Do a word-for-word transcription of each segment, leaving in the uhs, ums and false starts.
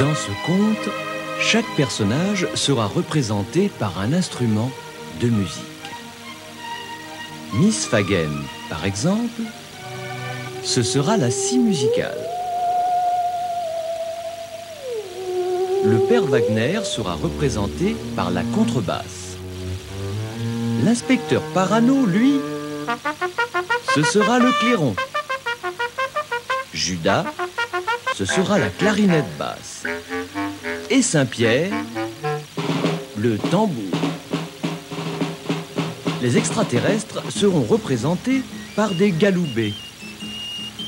Dans ce conte, chaque personnage sera représenté par un instrument de musique. Miss Fagen, par exemple, ce sera la scie musicale. Le père Wagner sera représenté par la contrebasse. L'inspecteur Parano, lui, ce sera le clairon. Judas, ce sera la clarinette basse. Et Saint-Pierre, le tambour. Les extraterrestres seront représentés par des galoubets.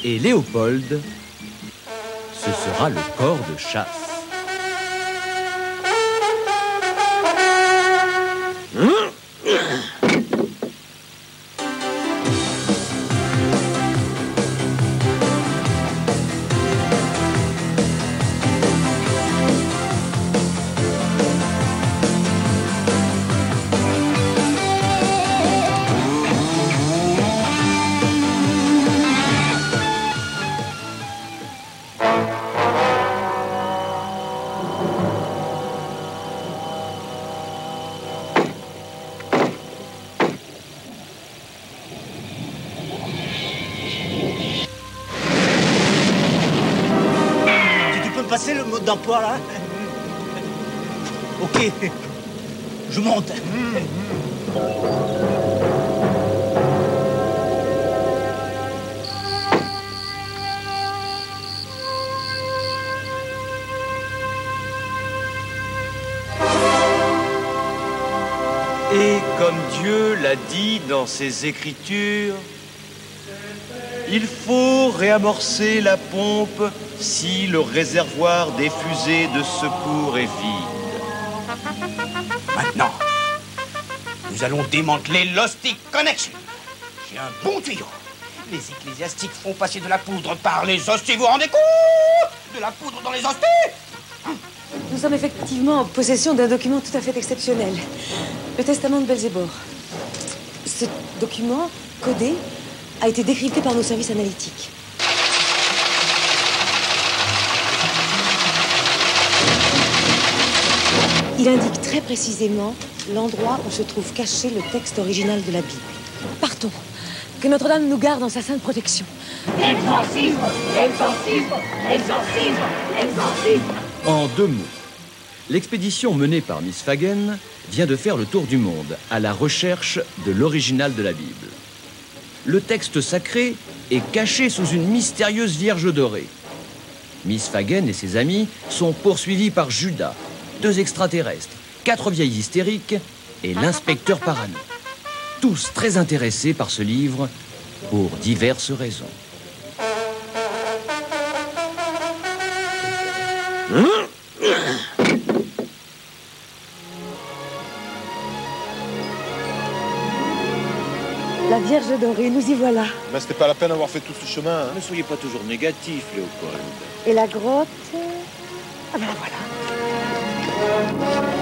Et Léopold, ce sera le corps de chasse. D'emploi là. Ok, je monte. Et comme Dieu l'a dit dans ses Écritures, il faut réamorcer la pompe si le réservoir des fusées de secours est vide. Maintenant, nous allons démanteler l'Hostic Connection. J'ai un bon tuyau. Les ecclésiastiques font passer de la poudre par les hosties. Vous vous rendez compte? De la poudre dans les hosties. Nous sommes effectivement en possession d'un document tout à fait exceptionnel. Le testament de Belzébor. Ce document, codé, a été décrypté par nos services analytiques. Il indique très précisément l'endroit où se trouve caché le texte original de la Bible. Partons, que Notre-Dame nous garde dans sa sainte protection. Exorcisme, exorcisme, exorcisme, exorcisme. En deux mots, l'expédition menée par Miss Fagen vient de faire le tour du monde à la recherche de l'original de la Bible. Le texte sacré est caché sous une mystérieuse Vierge dorée. Miss Fagen et ses amis sont poursuivis par Judas, deux extraterrestres, quatre vieilles hystériques et l'inspecteur Parano. Tous très intéressés par ce livre pour diverses raisons. La Vierge dorée, nous y voilà. Mais c'était pas la peine d'avoir fait tout ce chemin. Hein. Ne soyez pas toujours négatif, Léopold. Et la grotte? Ah ben la voilà. vingt et un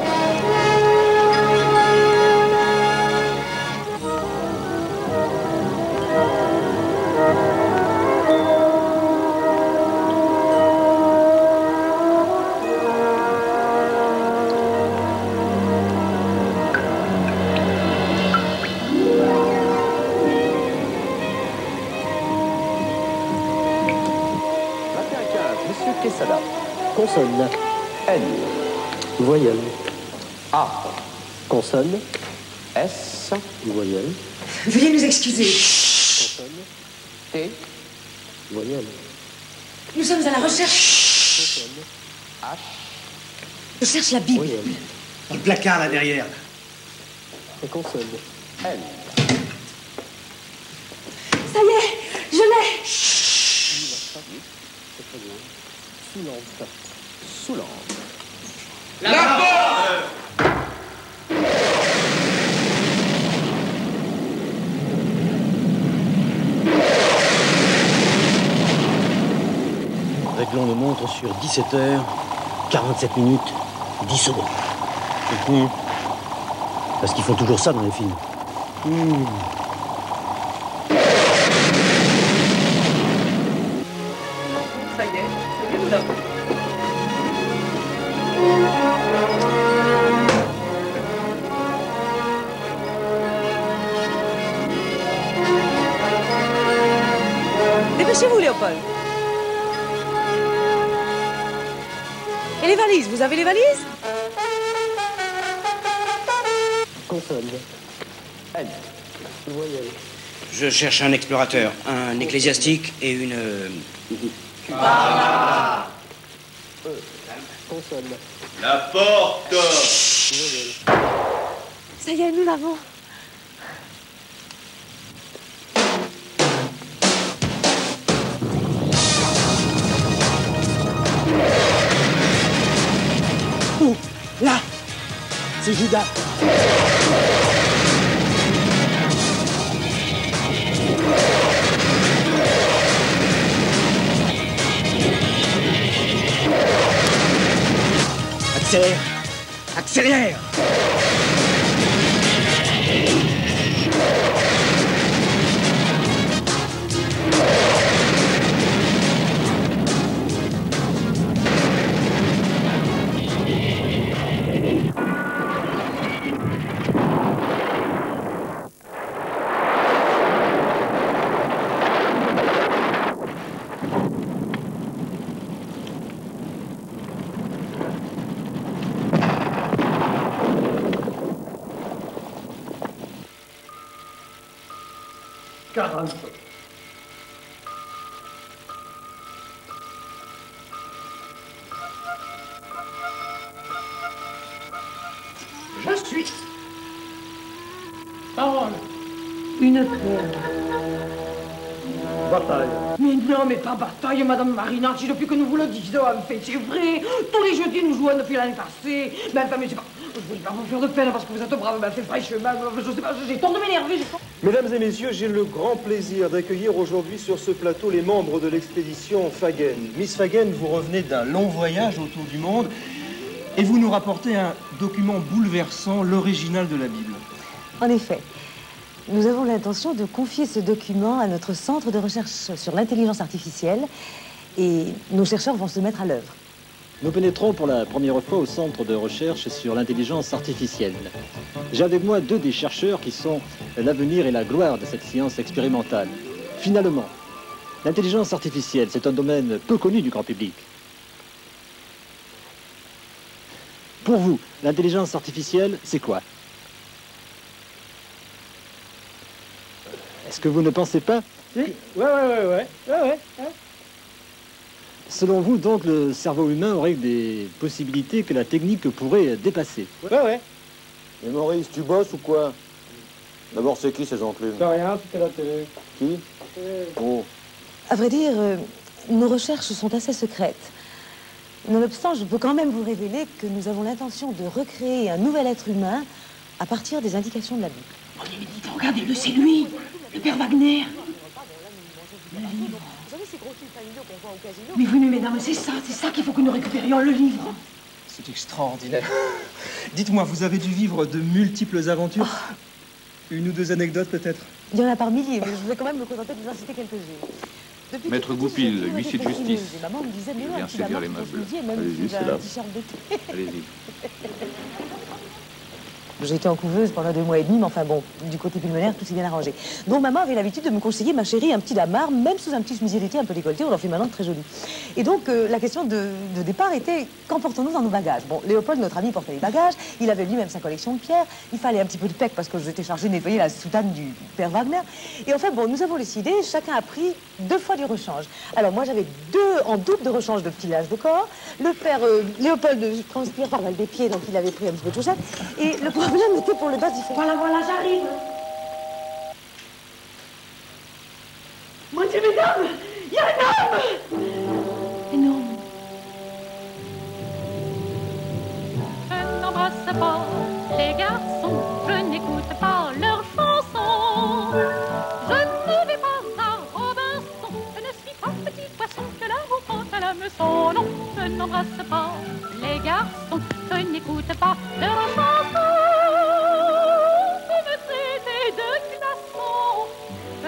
quinze, Monsieur Kessada. Consonne N. Voyelle. A. Consonne. S. Voyelle. Veuillez nous excuser. Chut. Consonne. T. Voyelle. Nous sommes à la recherche. Consonne. H. Je cherche la Bible. Voyelle. Dans le placard, là, derrière. Et consonne. N. Ça y est, je l'ai. Chut. C'est très bien. Soulante. Soulante. La, La porte. Réglons le montre sur dix-sept heures, quarante-sept minutes, dix secondes. Mmh. Parce qu'ils font toujours ça dans les films. Mmh. Ça y est, c'est bien tout d'un coup. chez vous, Léopold. Et les valises, vous avez les valises? Consonne. Allez, voyelle. Je cherche un explorateur, un ecclésiastique et une... Ah. Consonne. La porte. Ça y est, nous l'avons. Où? Là. C'est Judas. Accélère! Accélère! Je suis. Parole. Une prière. Bataille. Mais non, mais pas bataille, Madame Marina. Si depuis que nous vous le disons, en fait, c'est vrai. Tous les jeudis, nous jouons depuis l'année passée. Mais enfin, mais c'est pas... Je voulais pas vous faire de peine parce que vous êtes brave, mais c'est fraîchement. Je sais pas, j'ai tant de m'énerver, je pense. Mesdames et messieurs, j'ai le grand plaisir d'accueillir aujourd'hui sur ce plateau les membres de l'expédition Fagen. Miss Fagen, vous revenez d'un long voyage autour du monde et vous nous rapportez un document bouleversant, l'original de la Bible. En effet, nous avons l'intention de confier ce document à notre centre de recherche sur l'intelligence artificielle et nos chercheurs vont se mettre à l'œuvre. Nous pénétrons pour la première fois au centre de recherche sur l'intelligence artificielle. J'ai avec moi deux des chercheurs qui sont l'avenir et la gloire de cette science expérimentale. Finalement, l'intelligence artificielle, c'est un domaine peu connu du grand public. Pour vous, l'intelligence artificielle, c'est quoi? Est-ce que vous ne pensez pas? Si, ouais, ouais, ouais, ouais, ouais, ouais, ouais. Selon vous, donc, le cerveau humain aurait des possibilités que la technique pourrait dépasser? Ouais, ouais. Mais Maurice, tu bosses ou quoi? D'abord, c'est qui ces enclumes? C'est rien, c'était la télé. Qui? Oh. À vrai dire, euh, nos recherches sont assez secrètes. Nonobstant, je peux quand même vous révéler que nous avons l'intention de recréer un nouvel être humain à partir des indications de la Bible. Regardez, regardez-le, c'est lui, le père Wagner. Le livre. Mais venez, mesdames, c'est ça, c'est ça qu'il faut que nous récupérions, le livre. C'est extraordinaire. Dites-moi, vous avez dû vivre de multiples aventures? Oh. Une ou deux anecdotes, peut-être? Il y en a par milliers, mais je vais quand même me contenter de vous en citer quelques-unes. Maître Goupil, huissier de justice. Maman me disait, mais viens séduire les meubles. Allez-y, c'est là. Allez-y. J'étais en couveuse pendant deux mois et demi, mais enfin bon, du côté pulmonaire, tout s'est bien arrangé. Donc maman avait l'habitude de me conseiller, ma chérie, un petit damar, même sous un petit chemisier d'été un peu décolleté, on en fait maintenant très joli. Et donc euh, la question de, de départ était, qu'emportons-nous dans nos bagages? Bon, Léopold, notre ami, portait les bagages, il avait lui-même sa collection de pierres, il fallait un petit peu de pec parce que j'étais chargée de nettoyer la soutane du père Wagner. Et enfin bon, nous avons décidé, chacun a pris deux fois du rechange. Alors moi j'avais deux en double de rechange de petits lâches de corps, le père euh, Léopold transpire par mal des pieds, donc il avait pris un petit peu de chaussette, et le Le problème était pour le bas, il faut... Voilà, voilà, j'arrive. Mon Dieu, mesdames, il y a un homme. Énorme. Je n'embrasse pas les garçons, je n'écoute pas leurs chansons. Je ne vais pas à Robinson, je ne suis pas petit poisson, que la route à l'homme son nom. Je n'embrasse pas les garçons, je n'écoute pas leurs chansons.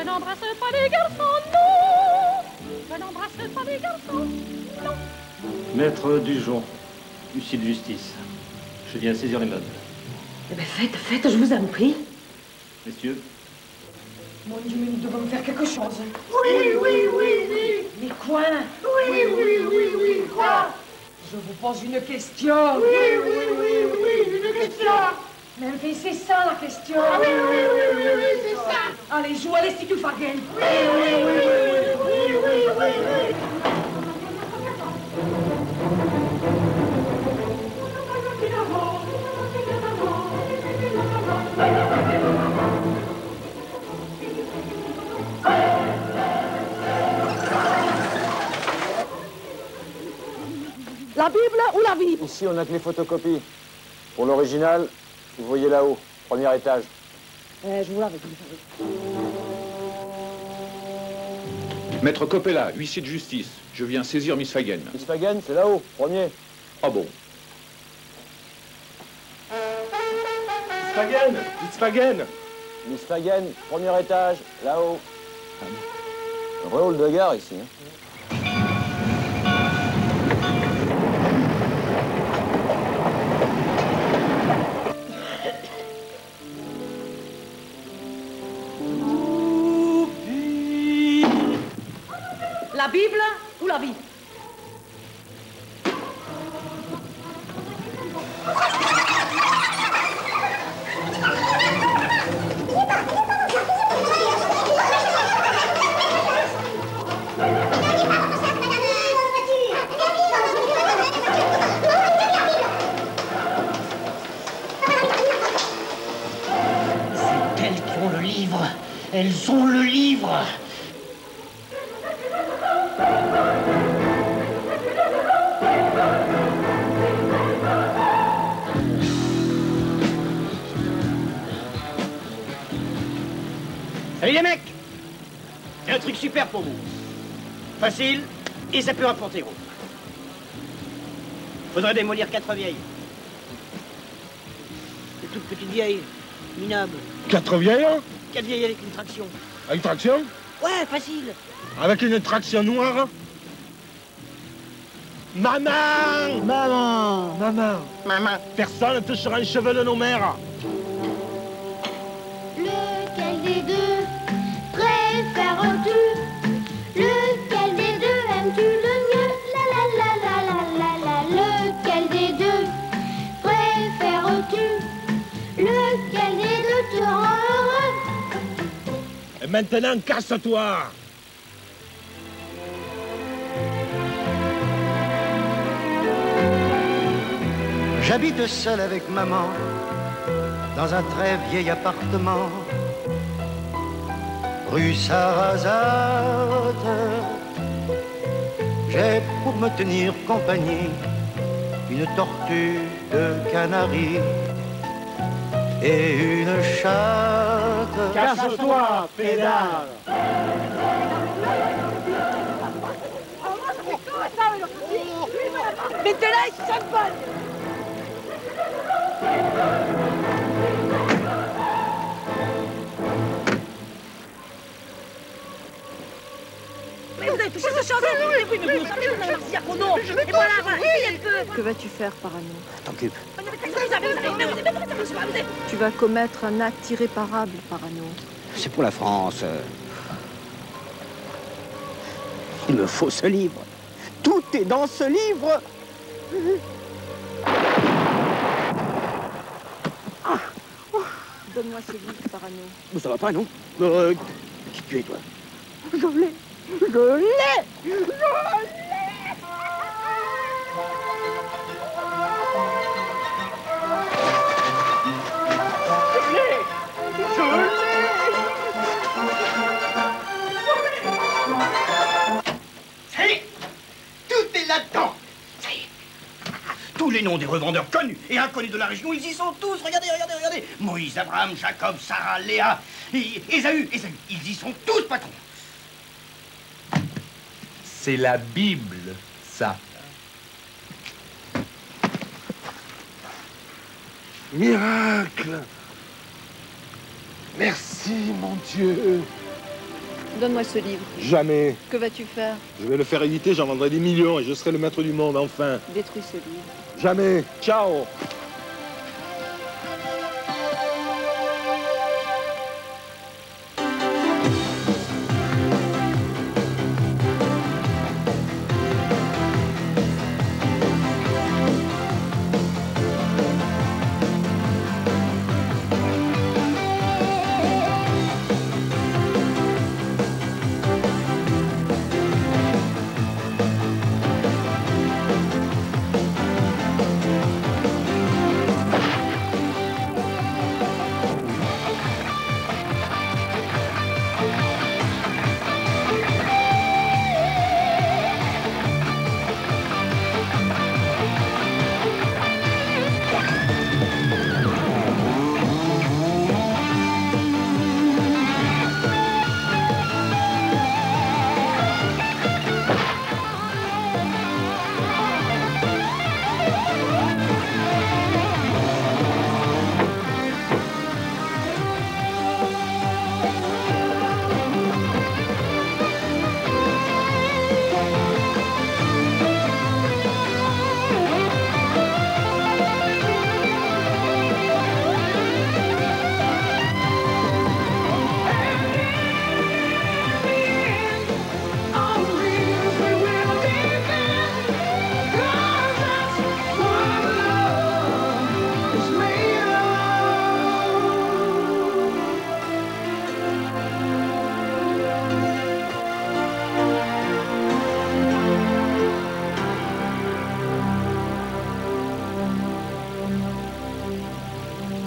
Je n'embrasse pas les garçons, non. Je n'embrasse pas les garçons, non. Maître Dujon, huissier de justice, je viens saisir les meubles. Eh bien, faites, faites, je vous en prie. Messieurs. Mon Dieu, mais nous devons faire quelque chose. Oui, oui, oui, oui. coin? Oui, oui, oui, oui, quoi? Je vous pose une question. Oui, oui, oui, oui, une question. Mais c'est ça la question. Ah, oui, oui, oui, oui, oui, c'est ça. Allez, joue, allez, si tu Fagen. Oui, oui, oui, oui, oui, oui, oui, oui. La Bible ou la vie? Ici, on n'a que les photocopies. Pour l'original, vous voyez là-haut, premier étage. Euh, je vous l'avais dit. Maître Coppella, huissier de justice, je viens saisir Miss Fagen. Miss Fagen, c'est là-haut, premier. Ah bon? Miss Fagen, Miss Fagen. Miss Fagen, premier étage, là-haut. Un vrai hall de gare ici. Hein. La Bible ou la vie? C'est elles qui ont le livre. Elles ont le livre. Salut les mecs! J'ai un truc super pour vous. Facile, et ça peut rapporter gros. Faudrait démolir quatre vieilles. Des toutes petites vieilles, minables. Quatre vieilles, hein? Quatre vieilles avec une traction. Avec traction? Ouais, facile. Avec une traction noire? Maman! Maman! Maman! Maman! Personne ne touchera un cheveu de nos mères! Lequel des deux préfères-tu? Lequel des deux aimes-tu le mieux? La la la la la la la. Lequel des deux préfères-tu? Lequel des deux te rend heureux? Et maintenant, casse-toi! J'habite seul avec maman, dans un très vieil appartement, rue Sarrazate. J'ai pour me tenir compagnie une tortue de Canaries et une chatte. Casse-toi, pédale! Mettez-la et champagne! Mais vous avez touché ce chanson, vous ne pouvez pas vous non. Et voilà, voilà, essayez que... Que vas-tu faire, Parano? T'occupe. Tu vas commettre un acte irréparable, Parano. C'est pour la France. Il me faut ce livre. Tout est dans ce livre. Donne-moi ce livre, Parano. Ça va pas, non? Euh, qui tu es, toi? Je l'ai! Je l'ai! Je l'ai! Je l'ai! Je l'ai! Ça y est! Tout est là-dedans! Ça y est! Tous les noms des revendeurs connus et inconnus de la région, ils y sont tous! Regardez, regardez, regardez! Moïse, Abraham, Jacob, Sarah, Léa, Esaü, Esaü, ils y sont tous, patron. C'est la Bible, ça. Miracle! Merci, mon Dieu. Donne-moi ce livre. Jamais. Que vas-tu faire? Je vais le faire éditer, j'en vendrai des millions et je serai le maître du monde, enfin. Détruis ce livre. Jamais. Ciao.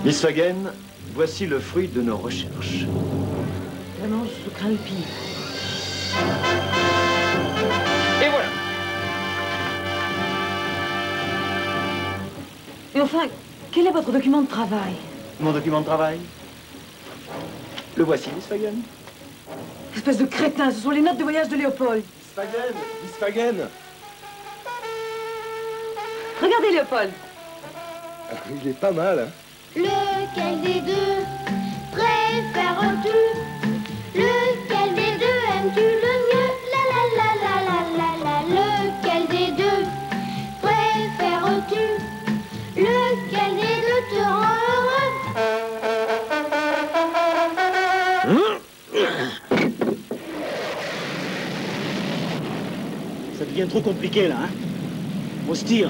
Miss Fagen, voici le fruit de nos recherches. Vraiment, je crains le pire. Et voilà. Mais enfin, quel est votre document de travail? Mon document de travail? Le voici, Miss Fagen. Espèce de crétin, ce sont les notes de voyage de Léopold. Miss Fagen, Miss Fagen. Regardez Léopold. Il est pas mal, hein? Lequel des deux préfères-tu? Lequel des deux aimes-tu le mieux? La la la la la la la. Lequel des deux préfères-tu? Lequel des deux te rend heureux? Ça devient trop compliqué là, hein? On se tire.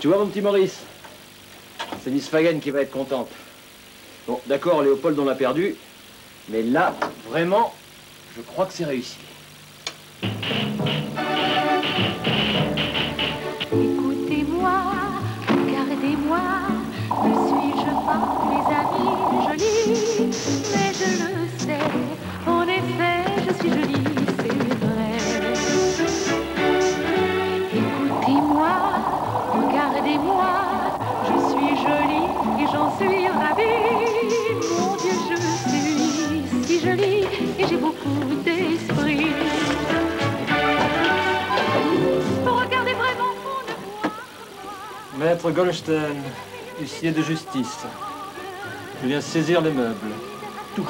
Tu vois, mon petit Maurice, c'est Miss Fagen qui va être contente. Bon, d'accord, Léopold, on l'a perdu, mais là, vraiment, je crois que c'est réussi. Écoutez-moi, regardez-moi, ne suis-je pas, mes amis, jolie? Mais je le sais, en effet, je suis jolie, c'est vrai. Écoutez-moi. Regardez-moi, je suis jolie et j'en suis ravie. Mon Dieu, je suis si jolie et j'ai beaucoup d'esprit. Regardez vraiment fond de moi. Maître Goldstein, huissier de justice. Je viens saisir les meubles. Tout.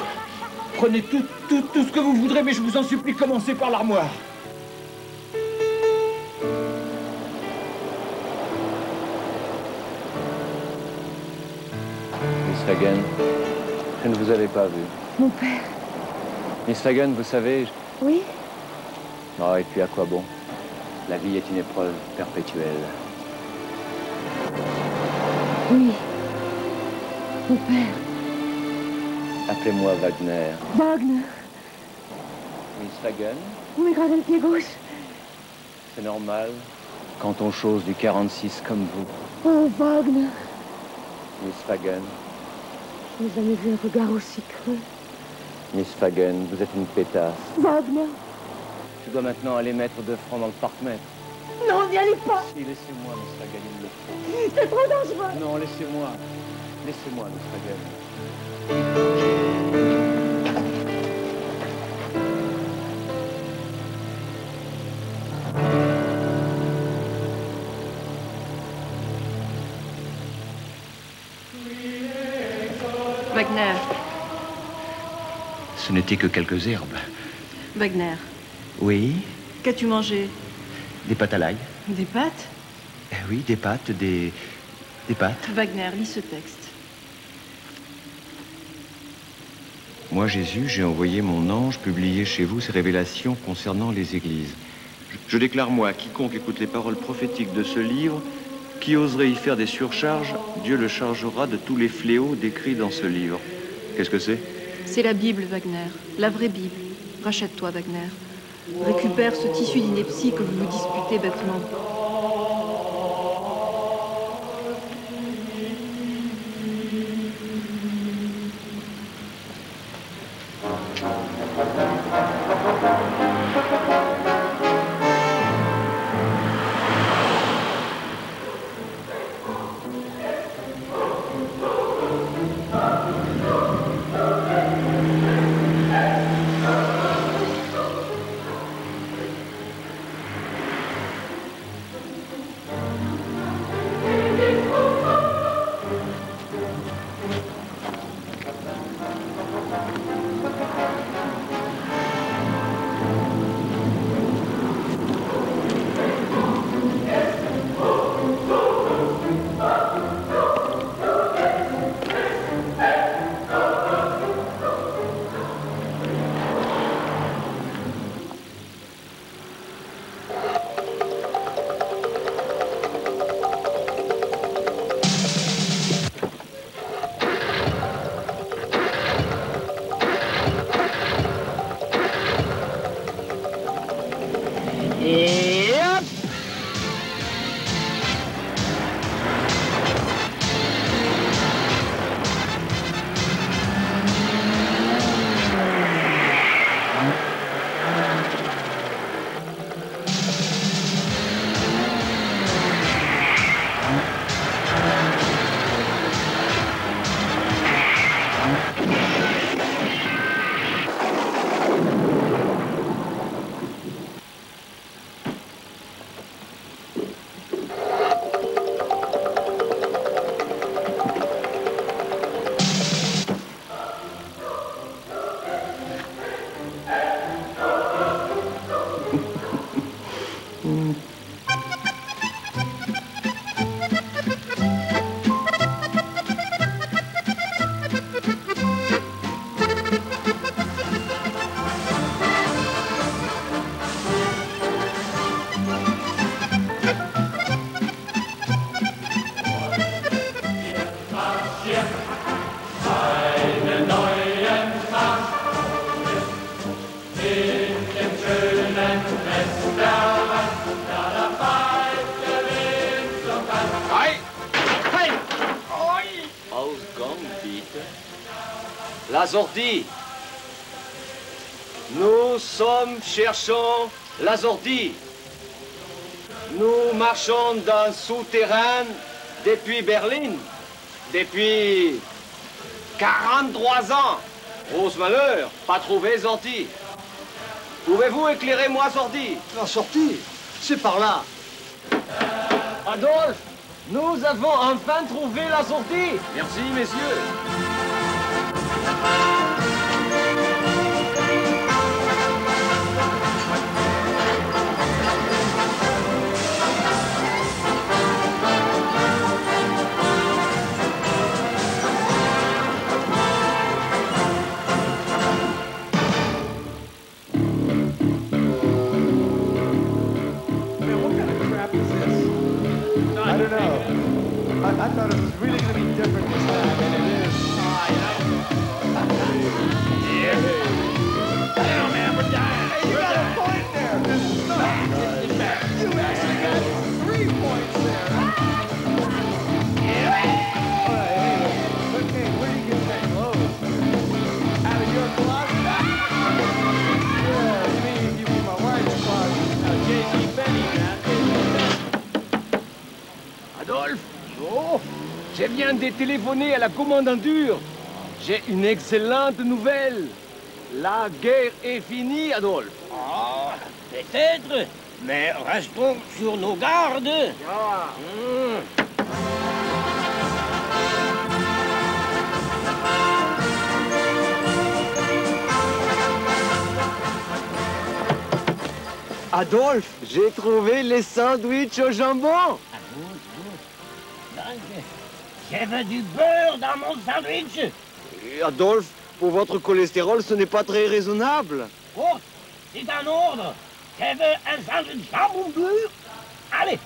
Prenez tout, tout, tout ce que vous voudrez, mais je vous en supplie, commencez par l'armoire. Miss Fagen, je ne vous avais pas vu. Mon père. Miss Fagen, vous savez... Je... Oui. Oh, et puis à quoi bon? La vie est une épreuve perpétuelle. Oui. Mon père. Appelez-moi Wagner. Wagner. Miss Fagen. Vous m'égradez le pied gauche. C'est normal. Quand on chose du quarante-six comme vous. Oh, Wagner. Miss Fagen. Je n'ai jamais vu un regard aussi creux. Miss Fagen, vous êtes une pétasse. Wagner. Tu dois maintenant aller mettre deux francs dans le parc-mètre. Non, n'y allez pas. Si, laissez-moi, Miss Fagen, il le faut. C'est trop dangereux. Non, laissez-moi. Laissez-moi, Miss Fagen. Ce n'étaient que quelques herbes. Wagner. Oui? Qu'as-tu mangé? Des pâtes à l'ail. Des pâtes? Eh oui, des pâtes, des... des pâtes. Wagner, lis ce texte. Moi, Jésus, j'ai envoyé mon ange publier chez vous ces révélations concernant les églises. Je déclare, moi, quiconque écoute les paroles prophétiques de ce livre, qui oserait y faire des surcharges, Dieu le chargera de tous les fléaux décrits dans ce livre. Qu'est-ce que c'est? C'est la Bible, Wagner, la vraie Bible. Rachète-toi, Wagner. Récupère ce tissu d'ineptie que vous vous disputez bêtement. Lazordi. Nous sommes cherchant Lazordi. Nous marchons dans souterrain depuis Berlin, depuis quarante-trois ans. Rose malheur, pas trouvé Zordi. Pouvez-vous éclairer moi Zordi? La sortie, c'est par là. Adolphe, nous avons enfin trouvé Lazordi. Merci messieurs. I thought it was really going to be different this time, and it is. Oh, yeah. Yeah. Damn, man, we're dying. Hey, you got a point there. This is so bad. You actually got three points there. Yeah. All right, anyway. Okay, where do you get that clothes? Out of your closet? Yeah, you mean you give me my wife's closet? Now, J G Benny, man. Adolphe? Oh, je viens de téléphoner à la commandanture. J'ai une excellente nouvelle. La guerre est finie, Adolphe. Ah, peut-être, mais restons sur nos gardes. Ah. Mmh. Adolphe, j'ai trouvé les sandwichs au jambon. J'ai vu du beurre dans mon sandwich. Et Adolphe, pour votre cholestérol, ce n'est pas très raisonnable. Oh, c'est un ordre. J'ai vu un sandwich jambon dur. Allez.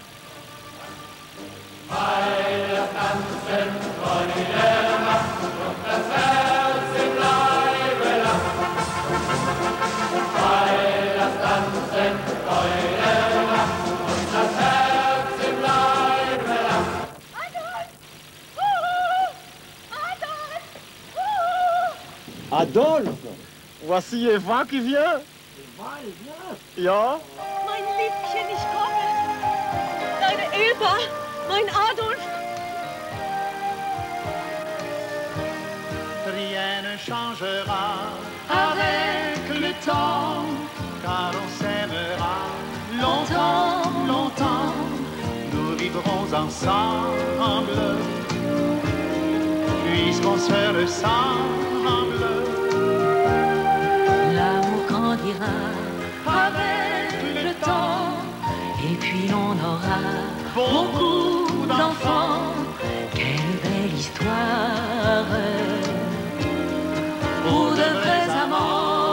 Adolphe, voici Eva qui vient. Eva, elle vient. Ja. Mein Liebchen, ich komme. Deine Eva, mein Adolphe. Rien ne changera avec le temps, car on s'aimera longtemps, longtemps. Nous vivrons ensemble, puisqu'on se ressemble. L'amour grandira avec le temps, et puis on aura beaucoup d'enfants. Quelle belle histoire pour de vrais amants.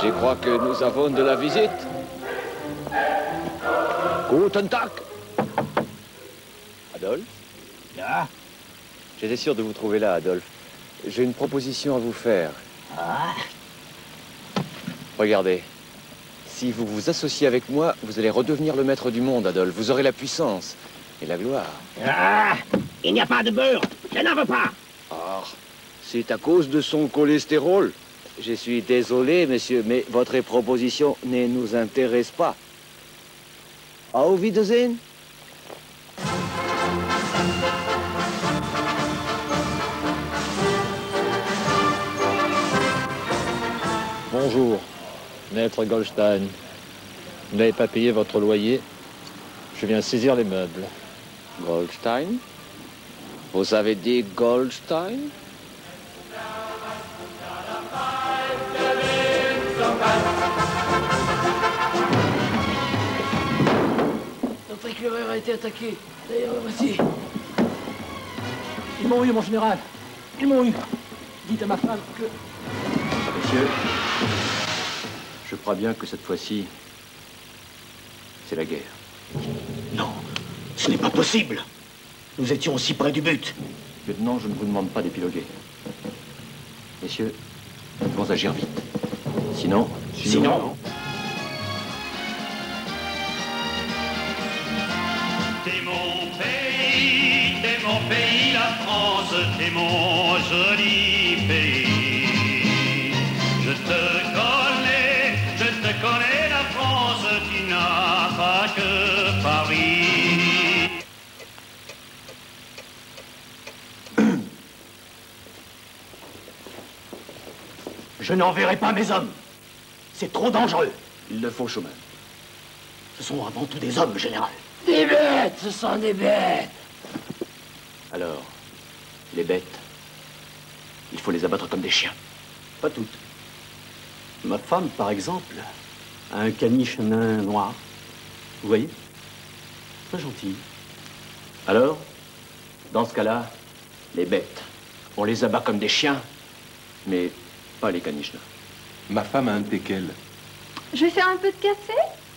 Je crois que nous avons de la visite. Guten Tag. Adolphe? Ja. J'étais sûr de vous trouver là, Adolphe. J'ai une proposition à vous faire. Ah. Regardez. Si vous vous associez avec moi, vous allez redevenir le maître du monde, Adolphe. Vous aurez la puissance et la gloire. Ah. Il n'y a pas de beurre. Je n'en veux pas. Ah. C'est à cause de son cholestérol. Je suis désolé, monsieur, mais votre proposition ne nous intéresse pas. Auf Wiedersehen. Bonjour, maître Goldstein. Vous n'avez pas payé votre loyer. Je viens saisir les meubles. Goldstein? Vous avez dit Goldstein? Notre éclaireur a été attaqué. D'ailleurs, voici. Ils m'ont eu, mon général. Ils m'ont eu. Dites à ma femme que... Monsieur, je crois bien que cette fois-ci, c'est la guerre. Non, ce n'est pas possible. Nous étions aussi près du but. Lieutenant, je ne vous demande pas d'épiloguer. Messieurs, nous devons agir vite. Sinon... Sinon... sinon... T'es mon pays, t'es mon pays, la France, t'es mon joli pays. Je te connais, je te connais, la France, tu n'as pas que Paris. Je n'enverrai pas mes hommes. C'est trop dangereux. Il le faut, Schumann. Ce sont avant tout des hommes, général. Des bêtes, ce sont des bêtes. Alors, les bêtes, il faut les abattre comme des chiens. Pas toutes. Ma femme, par exemple, a un caniche nain noir. Vous voyez? Très gentil. Alors, dans ce cas-là, les bêtes, on les abat comme des chiens, mais pas les caniches nains. Ma femme a un teckel. Je vais faire un peu de café?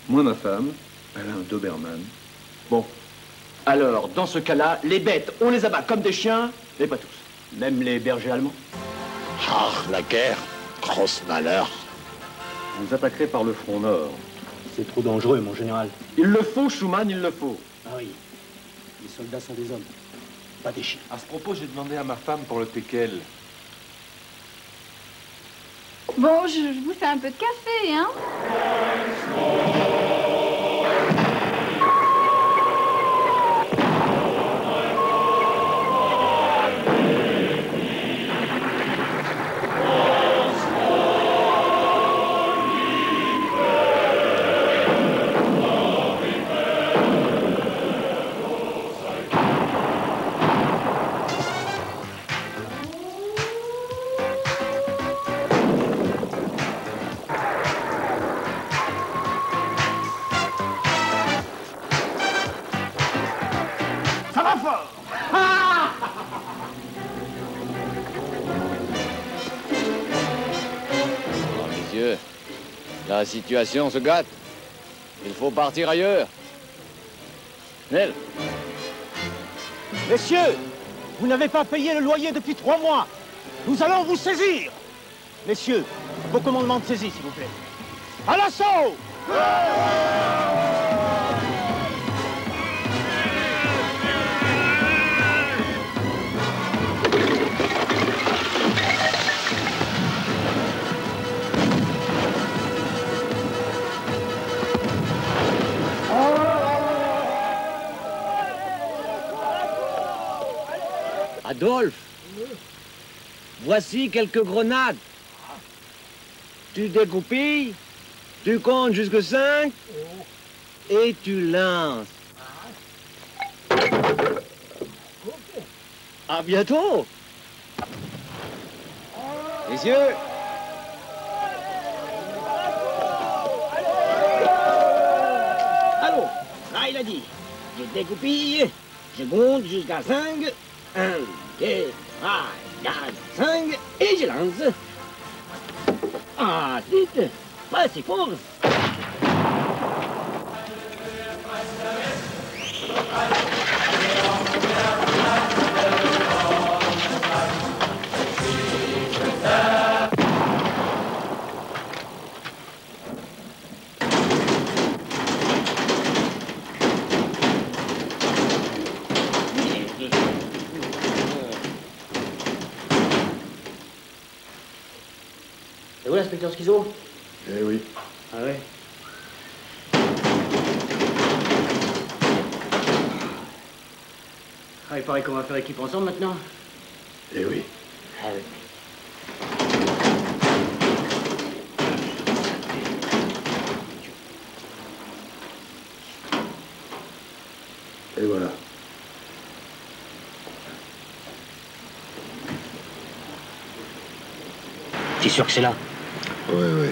Moi, ma femme, elle a un Doberman. Bon. Alors, dans ce cas-là, les bêtes, on les abat comme des chiens, mais pas tous. Même les bergers allemands. Ah, la guerre. Grosse malheur. Vous attaquerez par le front nord. C'est trop dangereux, mon général. Il le faut, Schumann, il le faut. Ah oui. Les soldats sont des hommes, pas des chiens. À ce propos, j'ai demandé à ma femme pour le teckel. Bon, je, je vous fais un peu de café, hein? mort. Ah! Oh, mes yeux, la situation se gâte. Il faut partir ailleurs. Nel. Messieurs, vous n'avez pas payé le loyer depuis trois mois. Nous allons vous saisir. Messieurs, vos commandements de saisie, s'il vous plaît. À l'assaut! Adolphe, voici quelques grenades. Tu découpilles, tu comptes jusqu'à cinq et tu lances. À bientôt. Messieurs. Allô, là il a dit, je découpille, je compte jusqu'à cinq. Un, deux, trois, quatre, cinq, et je lance. Ah, zut, pas si fort. L'inspecteur Schizo? Eh oui. Ah ouais? Ah, il paraît qu'on va faire équipe ensemble maintenant? Eh oui. Ah oui. Et voilà. T'es sûr que c'est là? Oui, oui.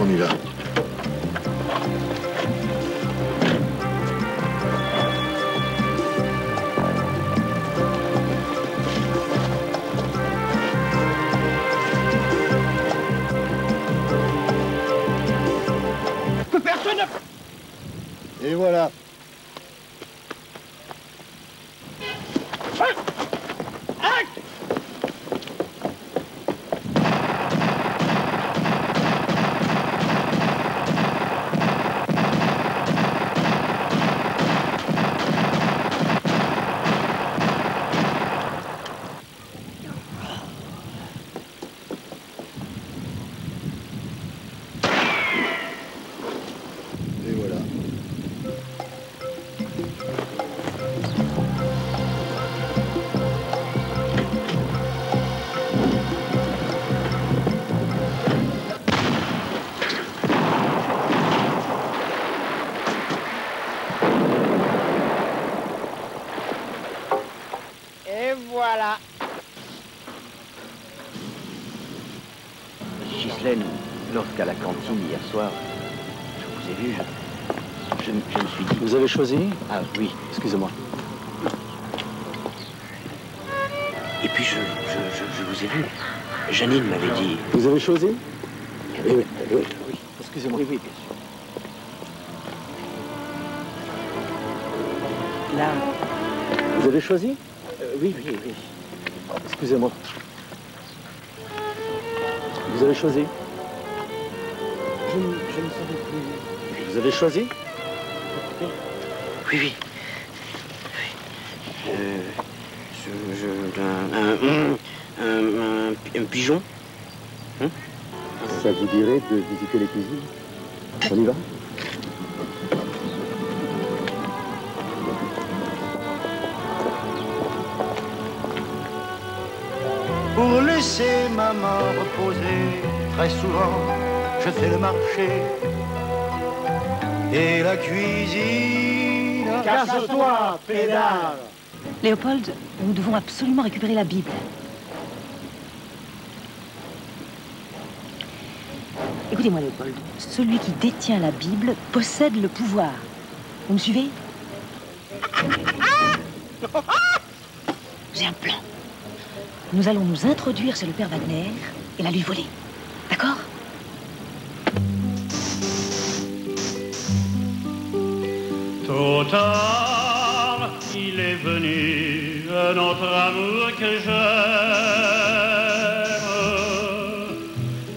On y va. Et voilà. Lorsqu'à la cantine hier soir, je vous ai vu, je, je, je me suis dit... Vous avez choisi? Ah oui, excusez-moi. Et puis je, je, je, je vous ai vu, Jeannine m'avait dit... Vous avez choisi? Oui, oui, oui. Oui. Excusez-moi. Oui, oui, bien sûr. Là... Vous avez choisi? euh, Oui, oui, oui. Oh, excusez-moi. Vous avez choisi? Je ne, je ne savais plus. Vous avez choisi? Oui, oui. Oui. Euh, je, je, un, un, un, un, un pigeon. Hein? Ça vous dirait de visiter les cuisines? On y va? pour laisser maman reposer. Très souvent, je fais le marché et la cuisine. Casse-toi, pédale! Léopold, nous devons absolument récupérer la Bible. Écoutez-moi, Léopold, celui qui détient la Bible possède le pouvoir. Vous me suivez? J'ai un plan. Nous allons nous introduire chez le père Wagner et la lui voler. D'accord? Tôt tard, il est venu notre amour que j'aime.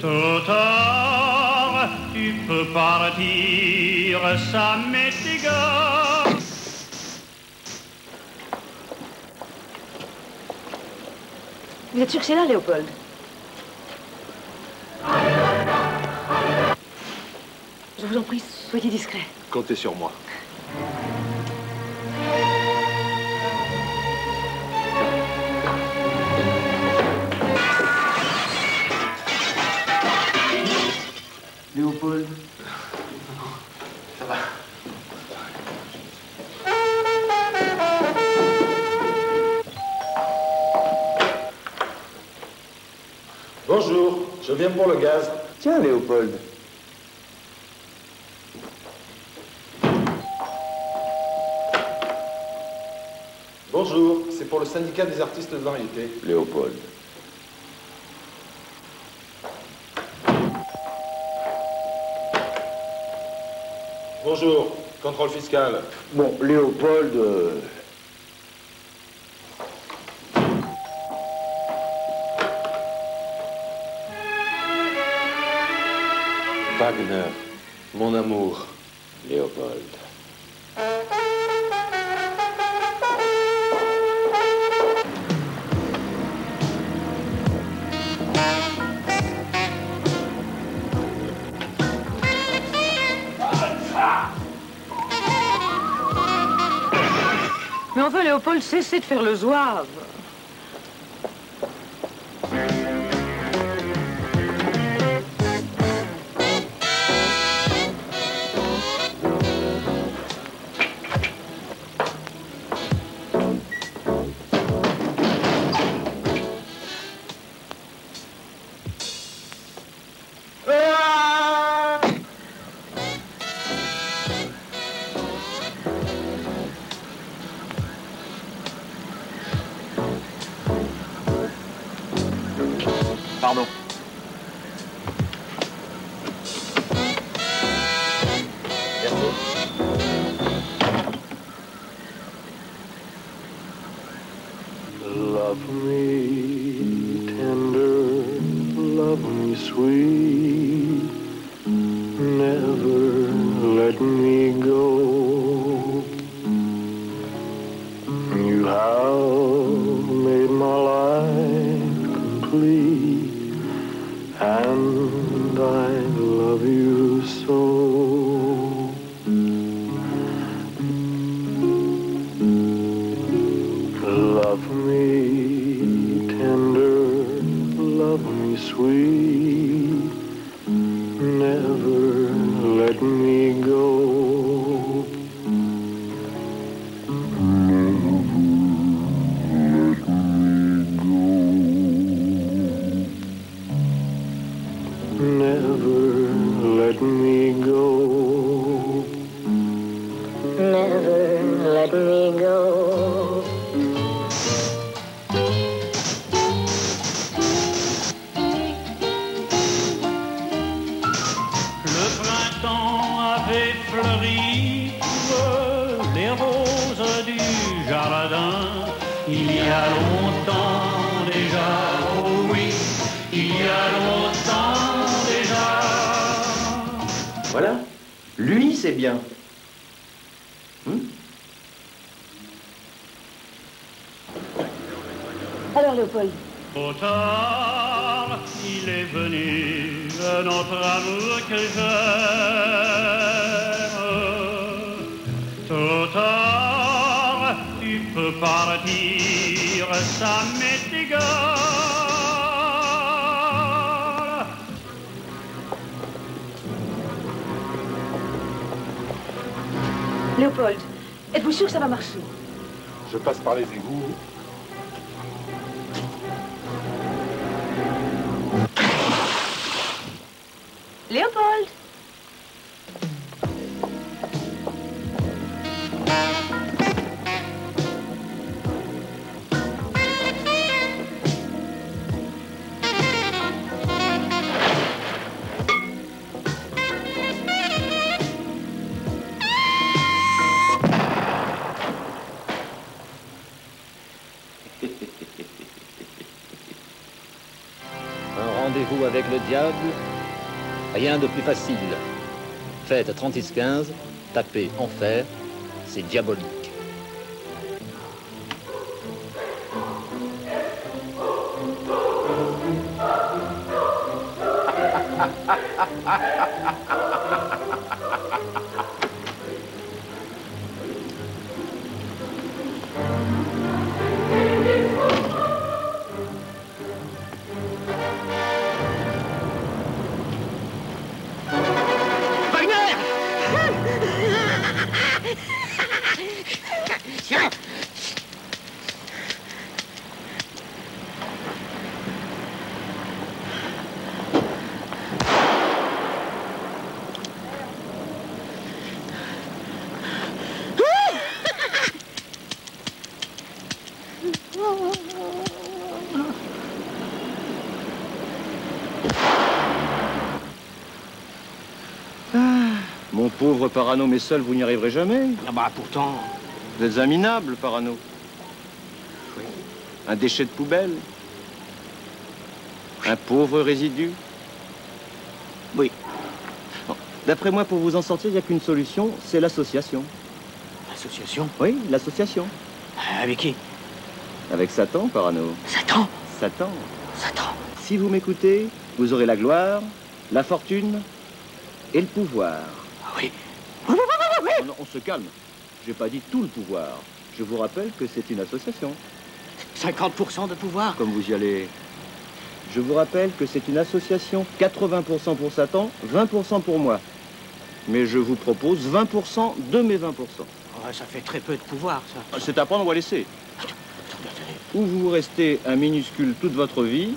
Tôt tard, tu peux partir, ça m'est égal. Vous êtes sûr que c'est là, Léopold? Je vous en prie, soyez discret. Comptez sur moi. Léopold? Ça va. Bonjour, je viens pour le gaz. Tiens, Léopold. Bonjour, c'est pour le syndicat des artistes de variété. Léopold. Bonjour, contrôle fiscal. Bon, Léopold... Euh... Wagner, mon amour, Léopold. Mais enfin, Léopold, cessez de faire le zouave. Partir, ça m'est égal. Léopold, êtes-vous sûr que ça va marcher? Je passe par les égouts. Léopold! Un rendez-vous avec le diable? Rien de plus facile. Faites trente-six quinze, tapez enfer, c'est diabolique. Pauvre Parano, mais seul, vous n'y arriverez jamais. Ah bah pourtant... Vous êtes un minable, Parano. Oui. Un déchet de poubelle. Oui. Un pauvre résidu. Oui. D'après moi, pour vous en sortir, il n'y a qu'une solution, c'est l'association. L'association? Oui, l'association. Euh, avec qui? Avec Satan, Parano. Satan? Satan. Satan. Si vous m'écoutez, vous aurez la gloire, la fortune et le pouvoir. Oui. Oui, oui, oui, oui. Non, non, on se calme. J'ai pas dit tout le pouvoir. Je vous rappelle que c'est une association. cinquante pour cent de pouvoir. Comme vous y allez. Je vous rappelle que c'est une association. quatre-vingts pour cent pour Satan, vingt pour cent pour moi. Mais je vous propose vingt pour cent de mes vingt pour cent. Ouais, ça fait très peu de pouvoir, ça. C'est à prendre ou à laisser. Attends, attends, attends. Ou vous restez un minuscule toute votre vie,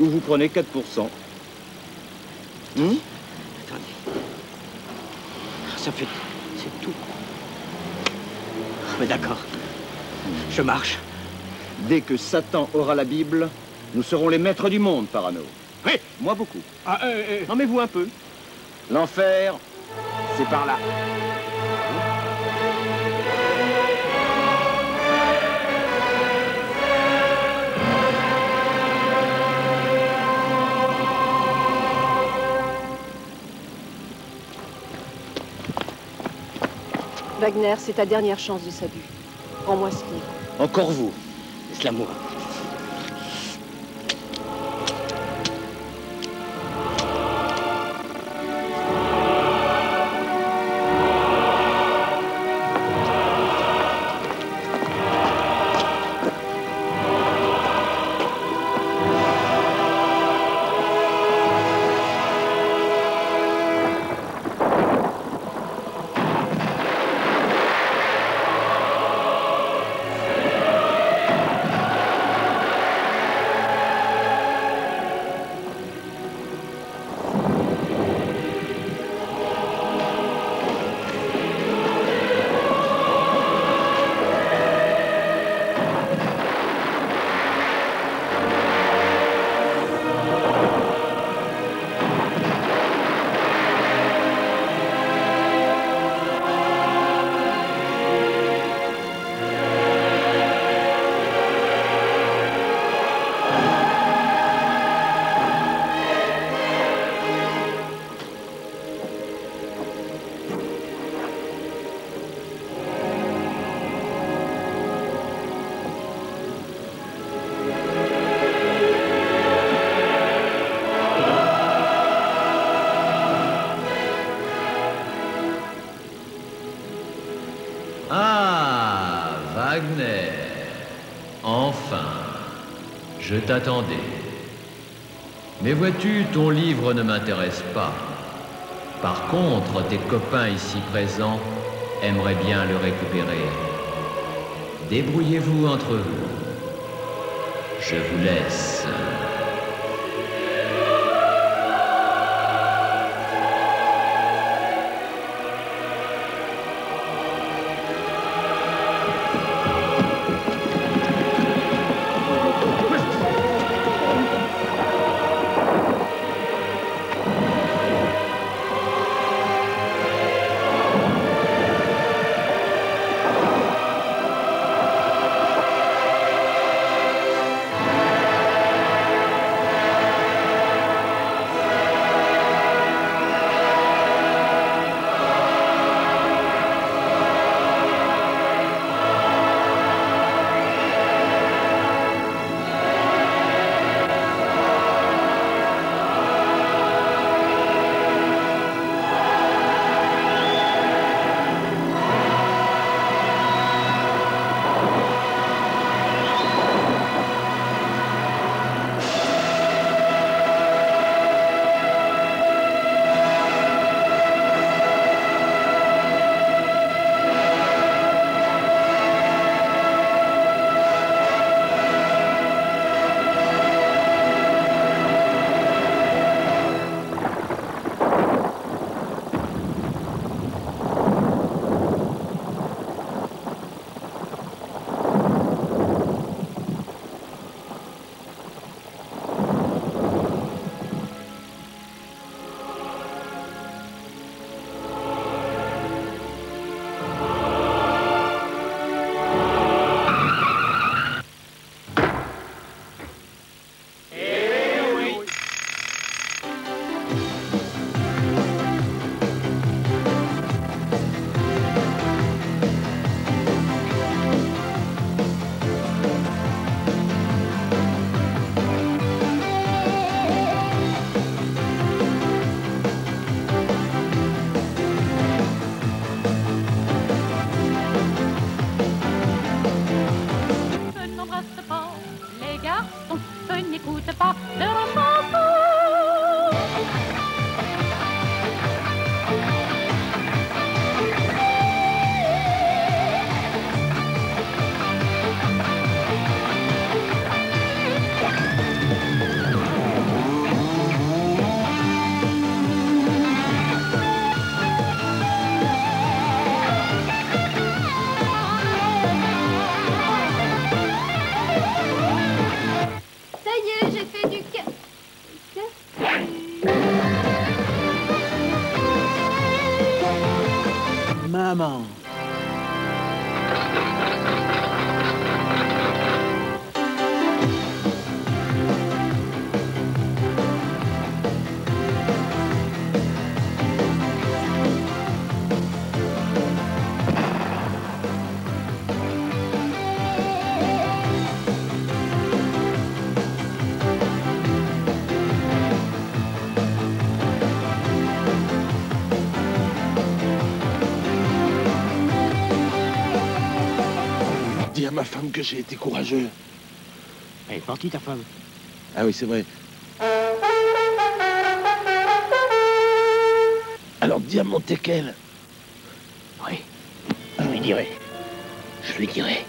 ou vous prenez quatre pour cent. Hum? Attendez. Ça fait... c'est tout. Mais d'accord. Je marche. Dès que Satan aura la Bible, nous serons les maîtres du monde, Parano. Oui. Moi, beaucoup. Ah, euh, euh. Non, mais vous, un peu. L'enfer, c'est par là. Wagner, c'est ta dernière chance de salut. Rends-moi ce livre. Encore vous. C'est l'amour. Je t'attendais. Mais vois-tu, ton livre ne m'intéresse pas. Par contre, tes copains ici présents aimerait bien le récupérer. Débrouillez-vous entre vous. Je vous laisse. Ma femme que j'ai été courageux. Elle est partie, ta femme. Ah oui, c'est vrai. Alors Diamant t'es qu'elle. Oui, je lui dirai. Je lui dirai.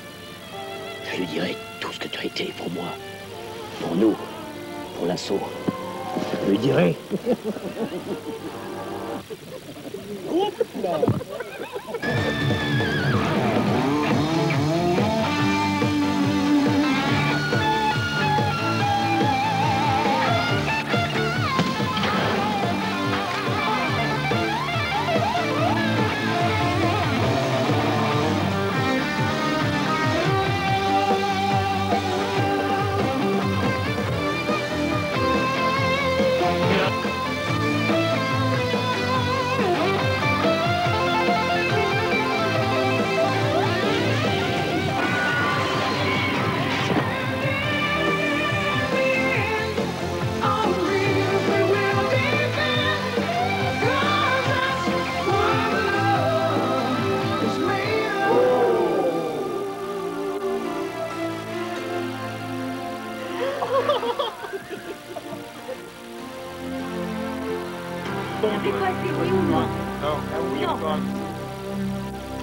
Je lui dirai tout ce que tu as été pour moi. Pour nous. Pour l'assaut. Je lui dirai.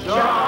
Jean.